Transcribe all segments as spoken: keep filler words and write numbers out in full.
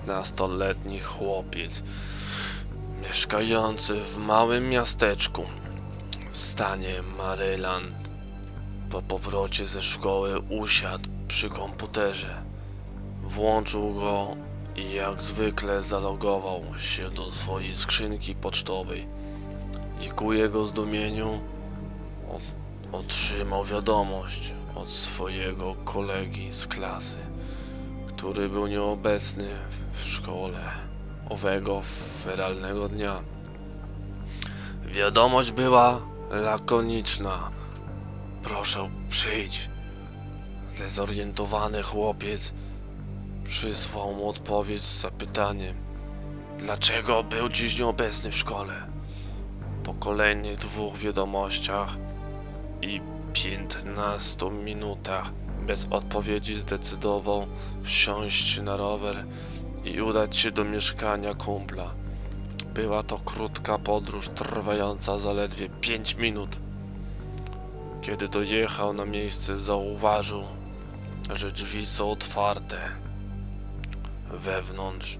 piętnastoletni chłopiec mieszkający w małym miasteczku w stanie Maryland po powrocie ze szkoły usiadł przy komputerze. Włączył go i jak zwykle zalogował się do swojej skrzynki pocztowej. I ku jego zdumieniu otrzymał wiadomość od swojego kolegi z klasy, który był nieobecny w szkole owego feralnego dnia. Wiadomość była lakoniczna. Proszę, przyjdź. Zdezorientowany chłopiec przysłał mu odpowiedź z zapytaniem, dlaczego był dziś nieobecny w szkole. Po kolejnych dwóch wiadomościach i piętnastu minutach bez odpowiedzi zdecydował wsiąść na rower i udać się do mieszkania kumpla. Była to krótka podróż trwająca zaledwie pięć minut. Kiedy dojechał na miejsce, zauważył, że drzwi są otwarte. Wewnątrz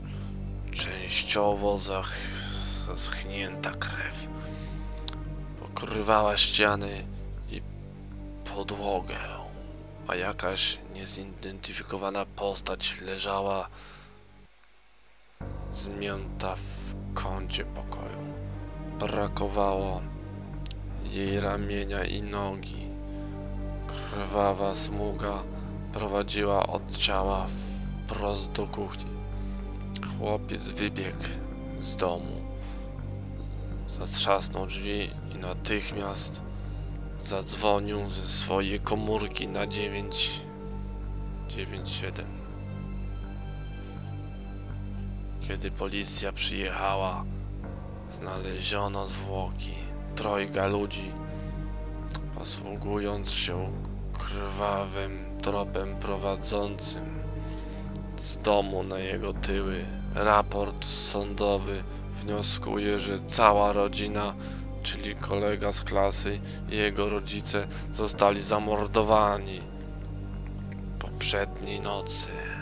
częściowo zaschnięta krew pokrywała ściany i podłogę, a jakaś niezidentyfikowana postać leżała zmięta w kącie pokoju. Brakowało jej ramienia i nogi. Krwawa smuga prowadziła od ciała wprost do kuchni. Chłopiec wybiegł z domu, zatrzasnął drzwi i natychmiast zadzwonił ze swojej komórki na dziewięć dziewięć siedem. Kiedy policja przyjechała, znaleziono zwłoki trojga ludzi. Posługując się krwawym tropem prowadzącym z domu na jego tyły, raport sądowy wnioskuje, że cała rodzina, czyli kolega z klasy i jego rodzice, zostali zamordowani poprzedniej nocy.